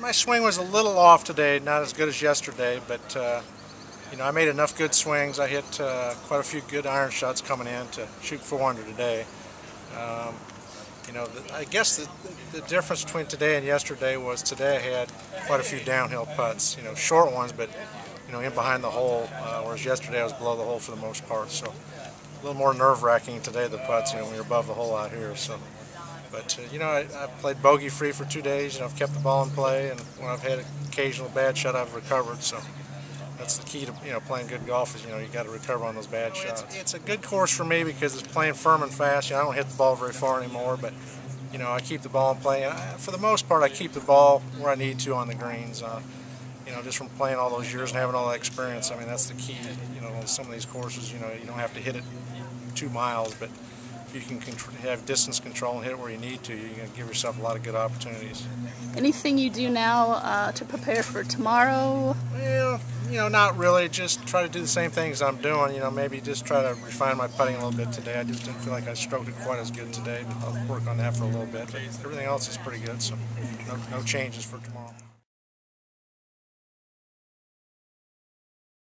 my swing was a little off today, not as good as yesterday, but you know, I made enough good swings. I hit quite a few good iron shots coming in to shoot 400 today. You know, I guess the difference between today and yesterday was today I had quite a few downhill putts, you know, short ones, but you know, in behind the hole, whereas yesterday I was below the hole for the most part. So a little more nerve-wracking today, the putts, you know, when you're above the hole out here. So, but you know, I've played bogey-free for 2 days, and I've kept the ball in play. And when I've had an occasional bad shot, I've recovered. So that's the key to, you know, playing good golf is, you know, you got to recover on those bad shots. It's a good course for me because it's playing firm and fast. You know, I don't hit the ball very far anymore, but you know, I keep the ball in play. And for the most part, I keep the ball where I need to on the greens. You know, just from playing all those years and having all that experience, I mean, that's the key. You know, some of these courses, you know, you don't have to hit it 2 miles, but if you can have distance control and hit it where you need to, you're going to give yourself a lot of good opportunities. Anything you do now to prepare for tomorrow? Well, you know, not really. Just try to do the same things I'm doing. You know, maybe just try to refine my putting a little bit today. I just didn't feel like I stroked it quite as good today, but I'll work on that for a little bit. But everything else is pretty good, so no changes for tomorrow.